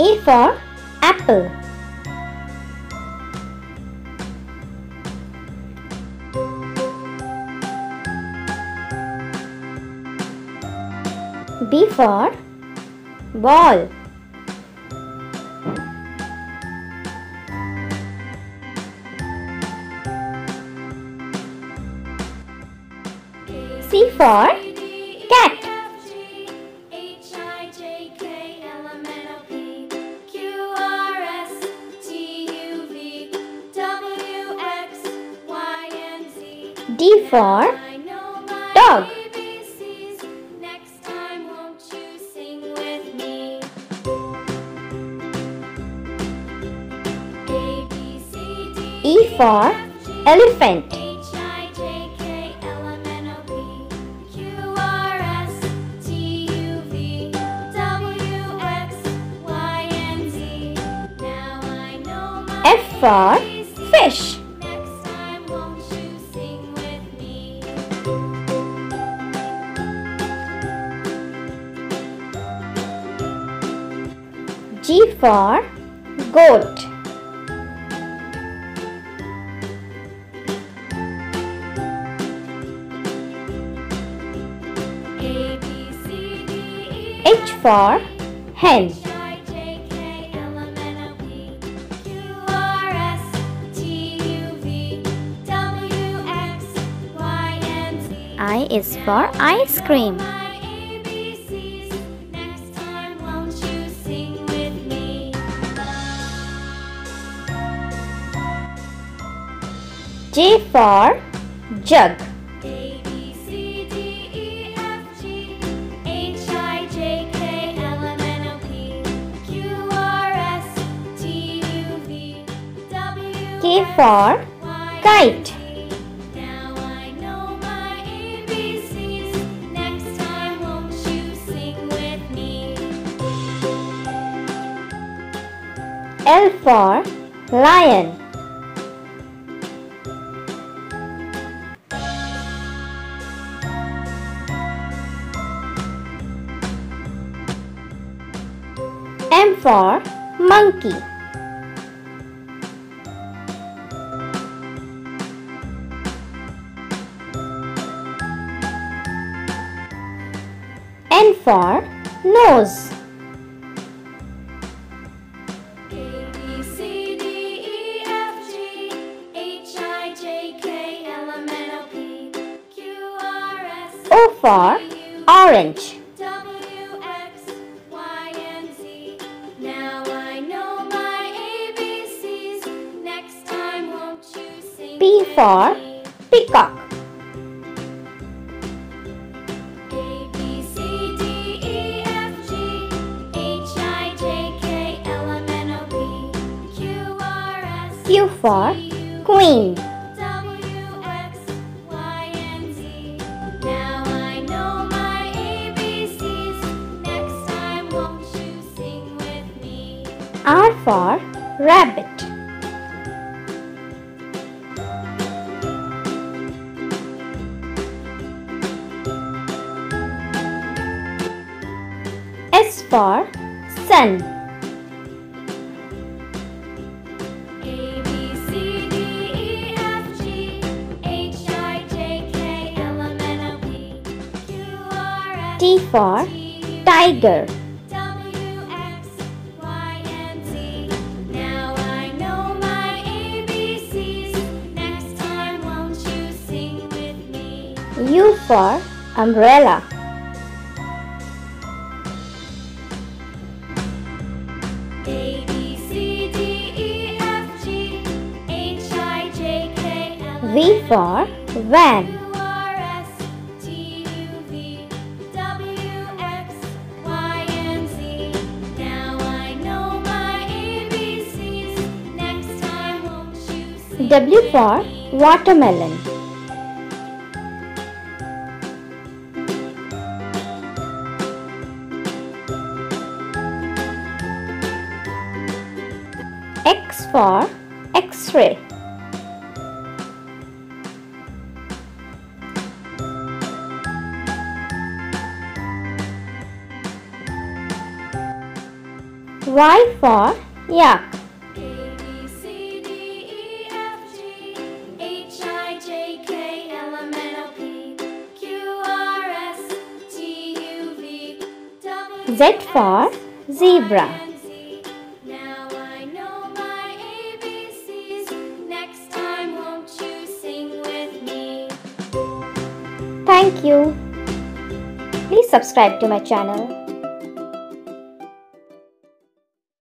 A for apple. B for ball. C for cat. D for dog. E for elephant. F for fish. G for goat. H for hen. I is for ice cream. J for jug. K for kite. L for lion. M for monkey. N for nose. O for orange. P for peacock. Q for queen. R for rabbit. S for sun. T for tiger. U for umbrella. V for van. W for watermelon. X for X-ray. Y for yak. A, B, C, D, E, F, G, H, I, J, K, L, M, N, O, P, Q, R, S, T, U, V, W, Z for zebra. Now I know my ABCs. Next time won't you sing with me? Thank you. Please subscribe to my channel.